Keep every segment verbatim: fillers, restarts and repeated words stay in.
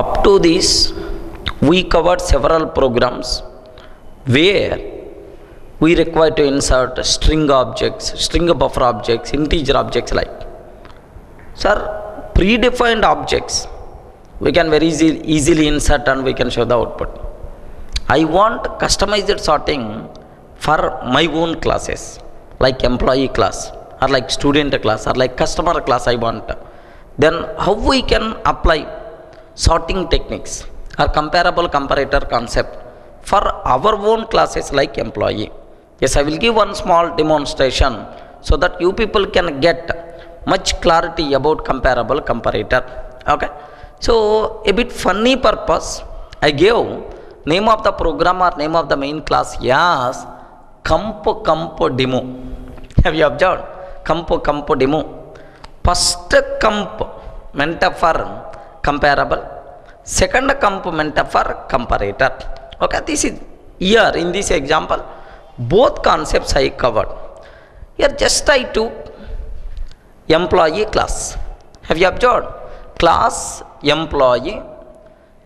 Up to this, we covered several programs where we require to insert string objects, string buffer objects, integer objects like. Sir, predefined objects we can very easy, easily insert and we can show the output. I want customized sorting for my own classes like employee class or like student class or like customer class I want. Then how we can apply sorting techniques or comparable comparator concept for our own classes like employee. Yes, I will give one small demonstration so that you people can get much clarity about comparable comparator. Okay. So a bit funny purpose, I gave name of the program or name of the main class, yes, comp comp demo. Have you observed? Comp comp demo. First comp meant for comparable, second comp meant for comparator. Okay, this is here in this example both concepts I covered. Here just I took employee class. Have you observed? Class employee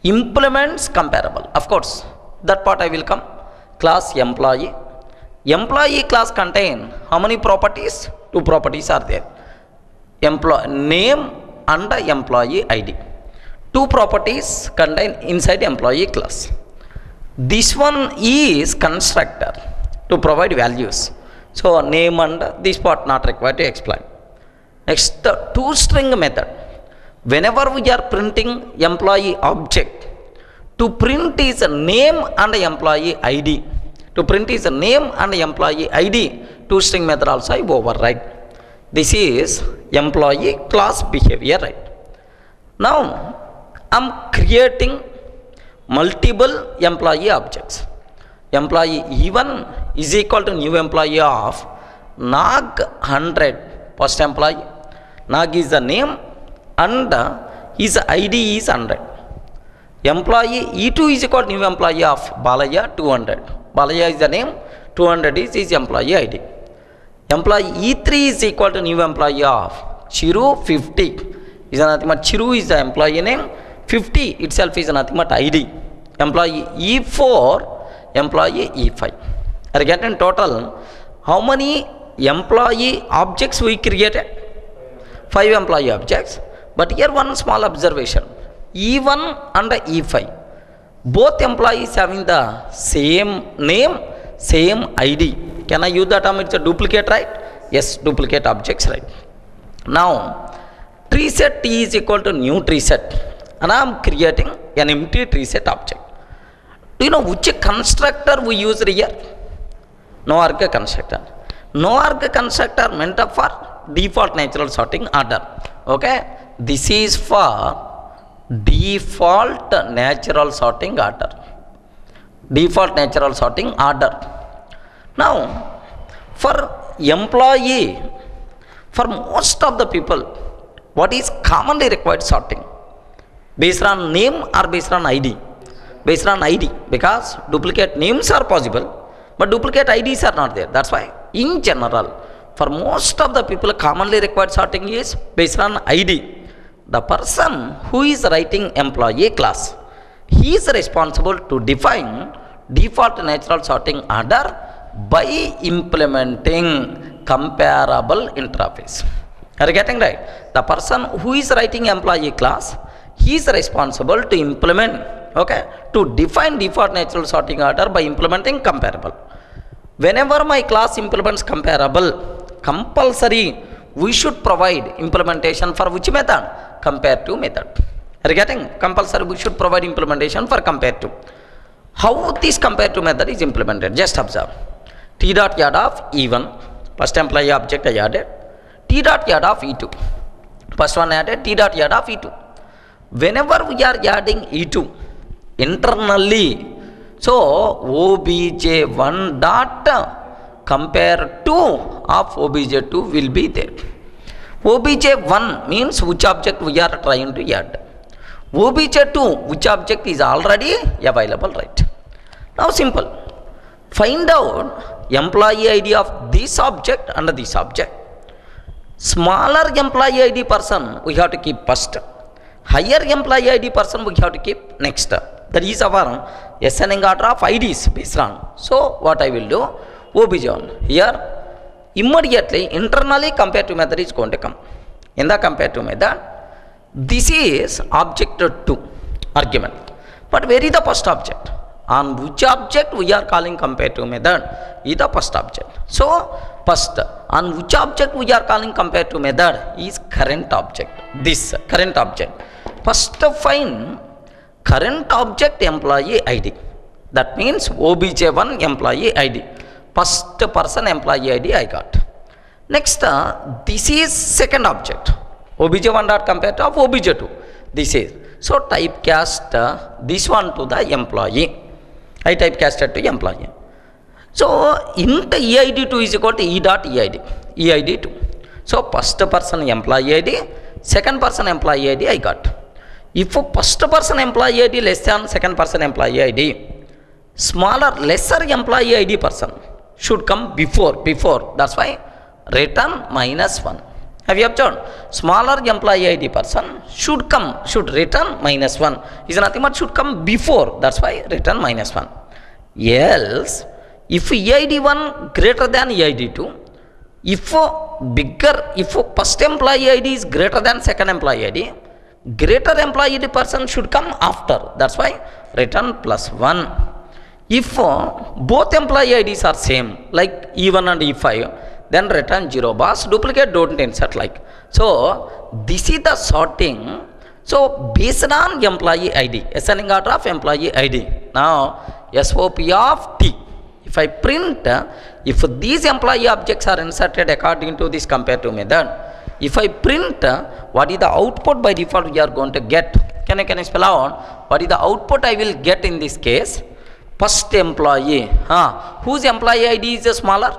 implements comparable. Of course, that part I will come. Class employee, employee class contain how many properties? Two properties are there, employee name and employee I D. Two properties contain inside employee class. This one is constructor to provide values, so name and this part not required to explain. Next, the two string method. Whenever we are printing employee object, to print is a name and a employee I D. To print is a name and a employee I D. Two string method also I override. This is employee class behavior, right? Now I'm creating multiple employee objects. Employee E one is equal to new employee of Nag one hundred, first employee. Nag is the name and his I D is one hundred. Employee E two is equal to new employee of Balaya two hundred. Balaya is the name, two hundred is his employee I D. Employee E three is equal to new employee of Chiru fifty. Is nothing but Chiru is the employee name, fifty itself is nothing but I D. Employee E four, employee E five. Are you getting total how many employee objects we created? Five employee objects. But here one small observation, E one and E five, both employees having the same name, same I D. Can I use the term it's a duplicate, right? Yes, duplicate objects, right? Now tree set T is equal to new tree set and I am creating an empty tree set object. Do you know which constructor we used here? No arg constructor. No arg constructor meant for default natural sorting order. Okay, this is for default natural sorting order. Default natural sorting order. Now for employee, for most of the people, what is commonly required sorting? Based on name or based on I D? Based on I D, because duplicate names are possible but duplicate I Ds are not there. That's why in general for most of the people commonly required sorting is based on I D. The person who is writing employee class, he is responsible to define default natural sorting order by implementing comparable interface. Are you getting right? The person who is writing employee class, he is responsible to implement, okay, to define default natural sorting order by implementing comparable. Whenever my class implements comparable, compulsory we should provide implementation for which method? compareTo method. Are you getting? Compulsory we should provide implementation for compareTo. How this compareTo method is implemented? Just observe. T dot add of E one, first employee object I added. T dot add of E two, first one added. T dot add of E two. Whenever we are adding E two internally, so obj one dot compareTo of obj two will be there. obj one means which object we are trying to add. obj two, which object is already available, right? Now simple, find out employee I D of this object and this object. Smaller employee I D person we have to keep first, higher employee I D person we have to keep next. That is our ascending order of I Ds based on. So what I will do, obj on here immediately internally comparative method is going to come. In the comparative method, this is object two argument. But where is the first object? On which object we are calling comparative method is the first object. So first, on which object we are calling comparative method is current object. This current object. First find current object employee I D. That means obj one employee I D. First person employee I D I got. Next, uh, this is second object. obj one dot comparator of obj two. This is. So typecast uh, this one to the employee. I typecasted to employee. So int e I D two is equal to e dot e I D. e I D two. So first person employee I D, second person employee I D I got. If first person employee I D less than second person employee I D, smaller lesser employee I D person should come before before. That's why return minus one. Have you observed? Smaller employee I D person should come, should return minus one. Is nothing but should come before. That's why return minus one. Else, if e I D one greater than e I D two, if bigger, if first employee I D is greater than second employee I D, greater employee I D person should come after. That's why return plus one. If both employee I Ds are same, like E one and E five, then return zero bars, duplicate don't insert like. So this is the sorting. So based on employee I D, ascending order of employee I D. Now S O P of T. If I print, if these employee objects are inserted according to this comparative method, if I print, what is the output by default we are going to get? Can I, can I spell out what is the output I will get in this case? First employee, huh, whose employee I D is smaller?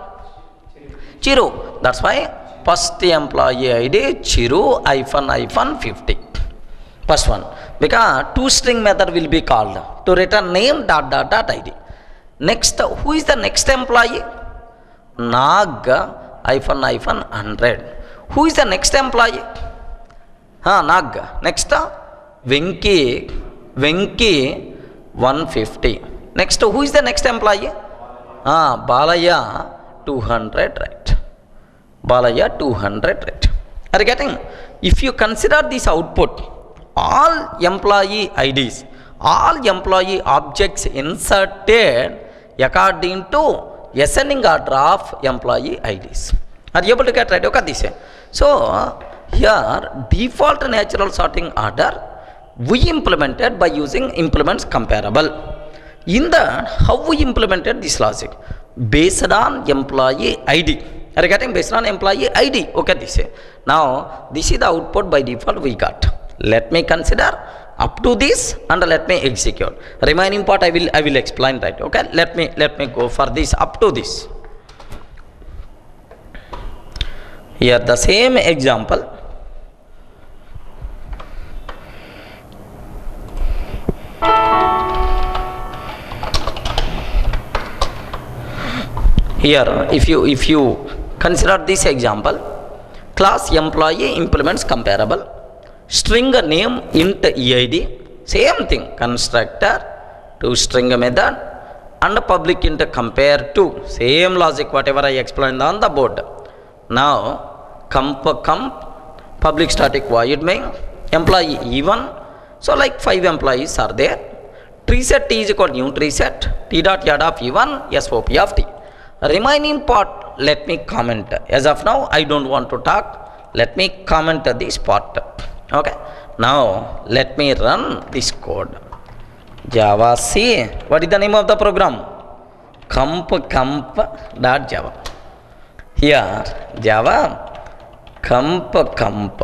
Chiru. That's why first employee I D Chiru hyphen hyphen fifty. First one, because two string method will be called to return name dot dot dot I D. Next, who is the next employee? Nag hyphen hyphen hundred. Who is the next employee? Huh, Nag. Next, Winky Winky one fifty. Next, who is the next employee? Ah, Balaya. two hundred, right? Balaya two hundred, right? Are you getting? If you consider this output, all employee I Ds, all employee objects inserted according to ascending order of employee I Ds. Are you able to get right? Okay, this way. So here default natural sorting order we implemented by using implements comparable. In that, how we implemented this logic? Based on employee I D. Are you getting? Based on employee I D. Okay, this way. Now this is the output by default we got. Let me consider up to this and let me execute. Remaining part I will I will explain, right? Okay. Let me let me go for this up to this. Here the same example. Here, if you if you consider this example, class employee implements comparable, string name int E I D, same thing, constructor to string method and public int compare to, same logic whatever I explained on the board. Now comp comp public static void main employee E one. So like five employees are there. TreeSet T is equal to new TreeSet T dot yad of E one S O P of T. Remaining part, let me comment. As of now, I don't want to talk. Let me comment this part. Okay. Now, let me run this code. Java C. What is the name of the program? Comp comp dot Java. Here, Java comp comp.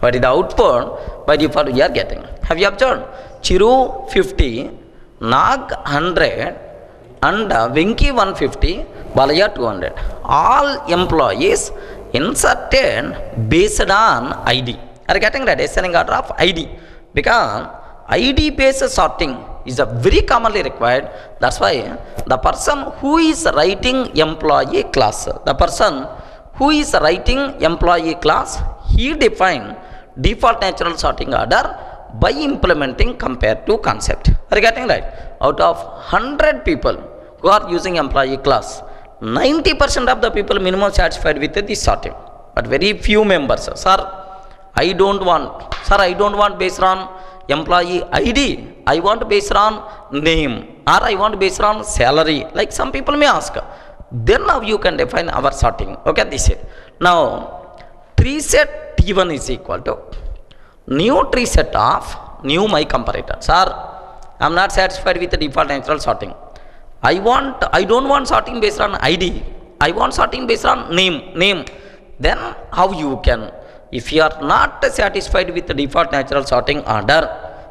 What is the output? By default, we are getting. Have you observed? Chiru fifty, Nag one hundred. And uh, Winky one fifty, Balaya two hundred. All employees inserted based on I D. Are you getting that? Ascending order of I D. Because I D based sorting is a very commonly required. That's why the person who is writing employee class, the person who is writing employee class, he define default natural sorting order by implementing compare to concept. Are you getting right? Out of one hundred people who are using employee class, ninety percent of the people minimum satisfied with this sorting. But very few members, sir, I don't want, sir, I don't want based on employee I D, I want based on name, or I want based on salary, like some people may ask. Then now you can define our sorting. Okay, this is now TreeSet T one is equal to new tree set of new my comparator. Sir, I am not satisfied with the default natural sorting. I want, I don't want sorting based on I D. I want sorting based on name, name. Then how you can, if you are not satisfied with the default natural sorting order,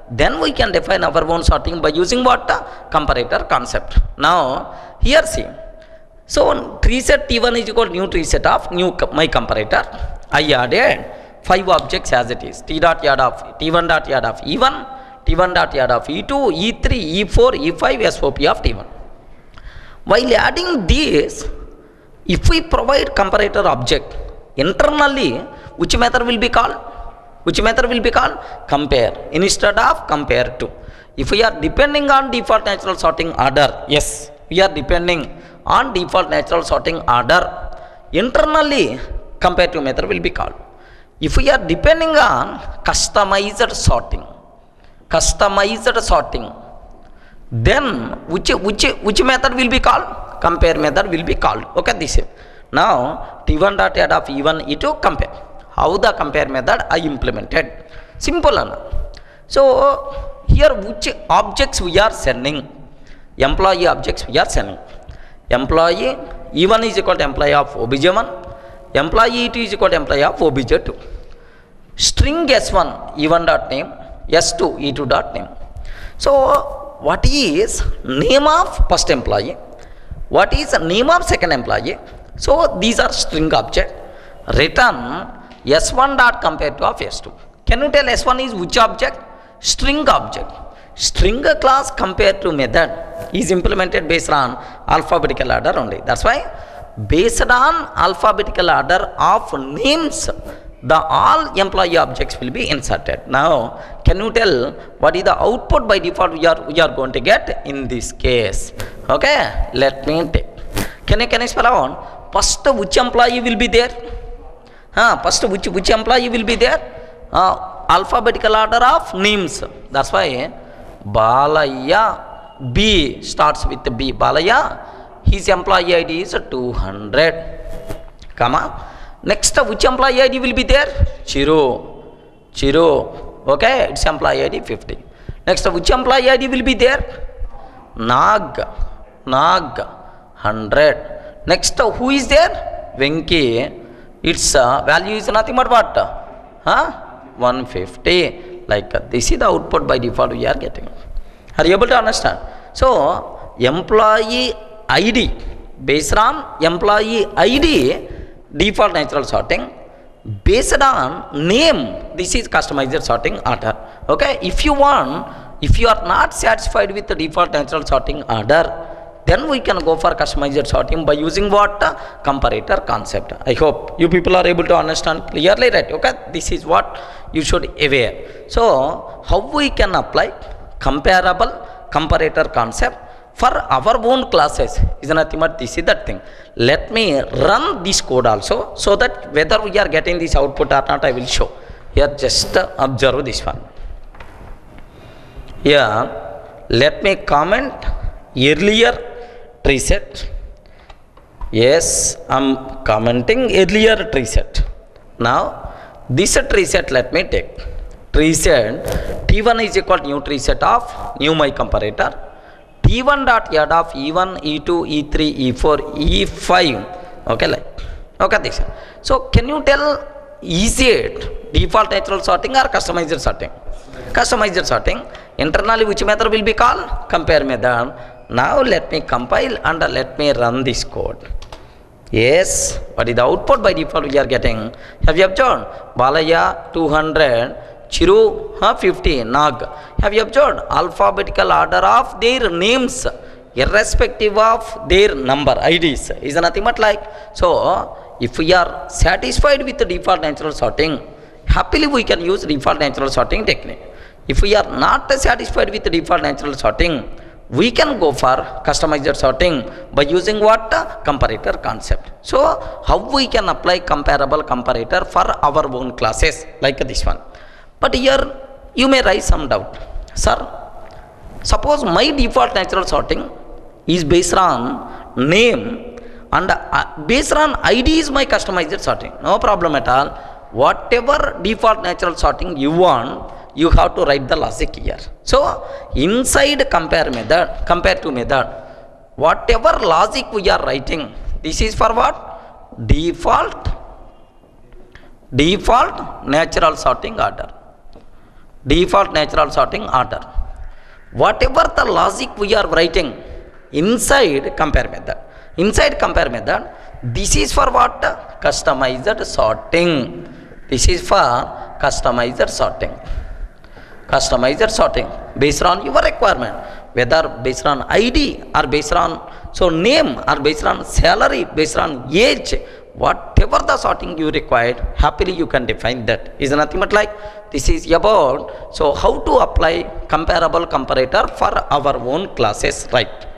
then we can define our own sorting by using what? Comparator concept. Now here see, so tree set T one is equal to new tree set of new my comparator. I added five objects as it is. T dot yard of T one dot yard of E one, T one dot yard of E two, E three, E four, E five, S O P of T one. While adding these, if we provide comparator object internally, which method will be called? Which method will be called? Compare instead of compare to. If we are depending on default natural sorting order, yes, we are depending on default natural sorting order, internally compare to method will be called. If we are depending on customized sorting, customized sorting, then which which which method will be called? Compare method will be called. Okay, this is now T one dot add of E one E two compare. How the compare method I implemented? Simple one. So here which objects we are sending? Employee objects we are sending. Employee E one is equal to employee of obj one, employee E two is equal to employee of obj two. String S one E one dot name, S two E two dot name. So what is name of first employee, what is the name of second employee? So these are string object. Return S one dot compare to of S two. Can you tell S one is which object? String object. String class compare to method is implemented based on alphabetical order only. That's why based on alphabetical order of names, the all employee objects will be inserted. Now, can you tell what is the output by default we are we are going to get in this case? Okay, let me take. Can you can I spell out? First, which employee will be there? Huh? First, which which employee will be there? Uh, alphabetical order of names. That's why Balaya B starts with B. Balaya, his employee I D is two hundred. Comma. Next, which employee I D will be there? Chiru. Chiru. Okay, it's employee I D fifty. Next, which employee I D will be there? Nag. Nag. one hundred. Next, who is there? Venki. Its uh, value is nothing but what? Huh? one hundred fifty. Like uh, this is the output by default we are getting. Are you able to understand? So, employee I D. Based on employee I D, default natural sorting. Based on name, this is customized sorting order. Okay, if you want, if you are not satisfied with the default natural sorting order, then we can go for customized sorting by using what? Comparator concept. I hope you people are able to understand clearly, right? Okay, this is what you should aware. So how we can apply comparable comparator concept for our own classes is nothing but this is that thing. Let me run this code also, so that whether we are getting this output or not I will show. Here just observe this one. Here let me comment earlier tree set. Yes, I am commenting earlier tree set. Now this tree set let me take. Tree set T one is equal to new tree set of new my comparator. E one dot add of E one, E two, E three, E four, E five. Okay, like okay this. So can you tell, is it default natural sorting or customized sorting? Customized sorting. Internally which method will be called? Compare method. Now let me compile and let me run this code. Yes, what is the output by default we are getting? Have you observed? Balaya two hundred, Chiru huh, fifty, Nag. Have you observed? Alphabetical order of their names, irrespective of their number I Ds, is nothing but like. So, if we are satisfied with the default natural sorting, happily we can use default natural sorting technique. If we are not satisfied with default natural sorting, we can go for customized sorting by using what? Comparator concept. So how we can apply comparable comparator for our own classes like this one. But here you may raise some doubt. Sir, suppose my default natural sorting is based on name and uh, based on I D is my customized sorting. No problem at all. Whatever default natural sorting you want, you have to write the logic here. So inside compare method, compareTo method, whatever logic we are writing, this is for what? Default default natural sorting order. Default natural sorting order. Whatever the logic we are writing inside compare method, inside compare method, this is for what? Customized sorting. This is for customized sorting. Customizer sorting based on your requirement, whether based on I D or based on so name or based on salary, based on age, whatever the sorting you required, happily you can define that. Is nothing but like this is about so how to apply comparable comparator for our own classes, right?